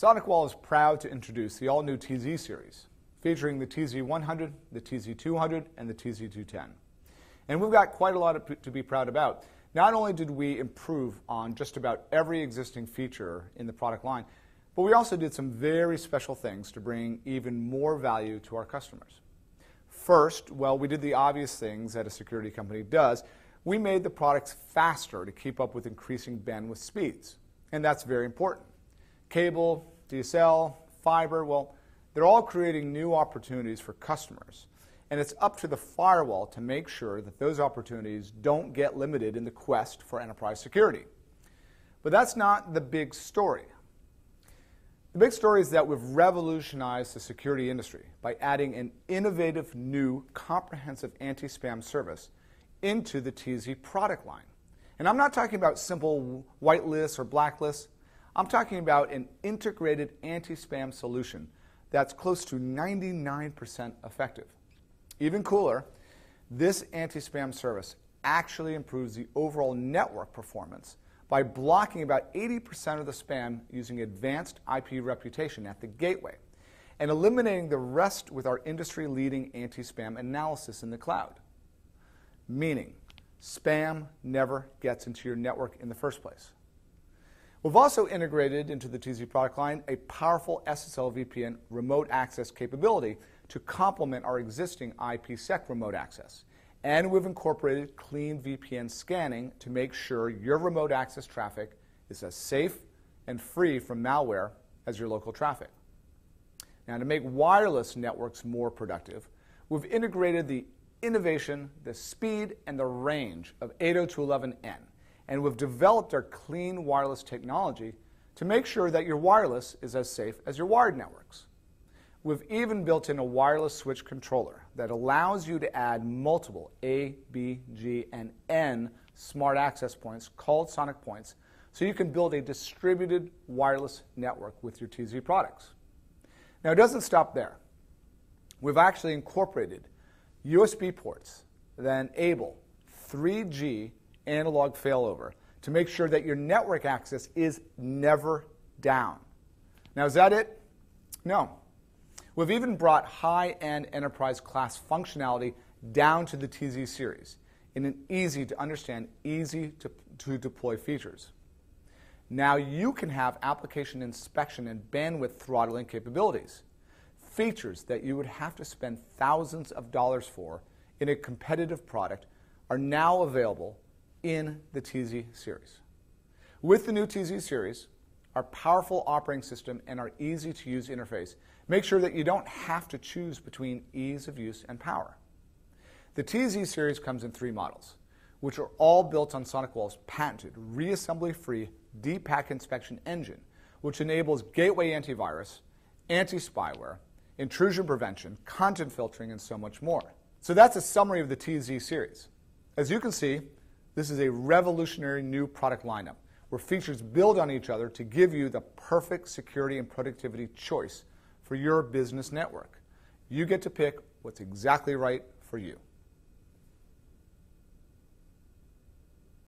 SonicWall is proud to introduce the all-new TZ series, featuring the TZ100, the TZ200, and the TZ210. And we've got quite a lot to be proud about. Not only did we improve on just about every existing feature in the product line, but we also did some very special things to bring even more value to our customers. First, well, we did the obvious things that a security company does. We made the products faster to keep up with increasing bandwidth speeds, and that's very important. Cable, DSL, fiber, well, they're all creating new opportunities for customers, and it's up to the firewall to make sure that those opportunities don't get limited in the quest for enterprise security. But that's not the big story. The big story is that we've revolutionized the security industry by adding an innovative, new, comprehensive anti-spam service into the TZ product line. And I'm not talking about simple whitelists or blacklists. I'm talking about an integrated anti-spam solution that's close to 99% effective. Even cooler, this anti-spam service actually improves the overall network performance by blocking about 80% of the spam using advanced IP reputation at the gateway and eliminating the rest with our industry-leading anti-spam analysis in the cloud. Meaning, spam never gets into your network in the first place. We've also integrated into the TZ product line a powerful SSL VPN remote access capability to complement our existing IPsec remote access. And we've incorporated clean VPN scanning to make sure your remote access traffic is as safe and free from malware as your local traffic. Now, to make wireless networks more productive, we've integrated the innovation, the speed, and the range of 802.11n. And we've developed our clean wireless technology to make sure that your wireless is as safe as your wired networks. We've even built in a wireless switch controller that allows you to add multiple A, B, G, and N smart access points called Sonic Points, so you can build a distributed wireless network with your TZ products. Now, it doesn't stop there. We've actually incorporated USB ports that enable 3G analog failover to make sure that your network access is never down. Now, is that it? No. We've even brought high-end enterprise class functionality down to the TZ series in an easy-to-understand, easy-to-deploy features. Now you can have application inspection and bandwidth throttling capabilities, features that you would have to spend thousands of dollars for in a competitive product are now available in the TZ series. With the new TZ series, our powerful operating system and our easy-to-use interface make sure that you don't have to choose between ease of use and power. The TZ series comes in 3 models, which are all built on SonicWall's patented, reassembly-free DPAC inspection engine, which enables gateway antivirus, anti-spyware, intrusion prevention, content filtering, and so much more. So that's a summary of the TZ series. As you can see, this is a revolutionary new product lineup, where features build on each other to give you the perfect security and productivity choice for your business network. You get to pick what's exactly right for you.